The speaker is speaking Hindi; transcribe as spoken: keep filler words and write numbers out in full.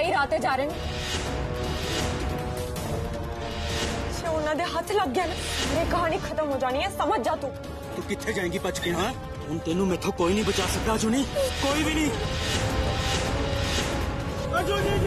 सही राते जा रहे हैं। उन्होंने हाथ लग गया ना, मेरी कहानी खत्म हो जानी है, समझ जा तू। तू किथे जाएगी बच के? हाँ, उन तेनू मेथों कोई नहीं बचा सकता। अजूनी कोई भी नहीं। अजूनी